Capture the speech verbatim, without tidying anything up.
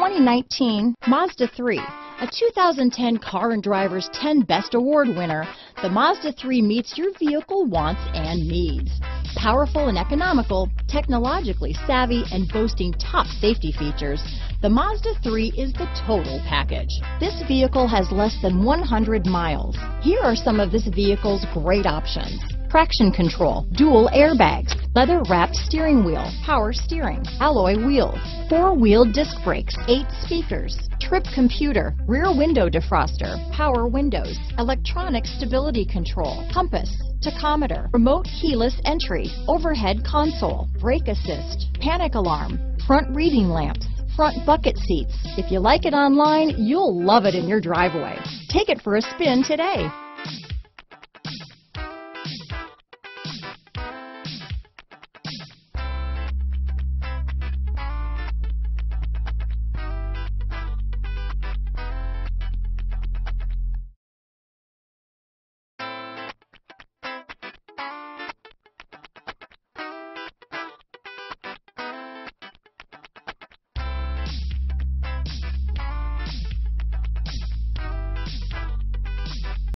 twenty nineteen Mazda three. A two thousand ten Car and Driver's ten Best Award winner, the Mazda three meets your vehicle wants and needs. Powerful and economical, technologically savvy, and boasting top safety features, the Mazda three is the total package. This vehicle has less than one hundred miles. Here are some of this vehicle's great options: traction control, dual airbags, leather-wrapped steering wheel, power steering, alloy wheels, four-wheel disc brakes, eight speakers, trip computer, rear window defroster, power windows, electronic stability control, compass, tachometer, remote keyless entry, overhead console, brake assist, panic alarm, front reading lamps, front bucket seats. If you like it online, you'll love it in your driveway. Take it for a spin today.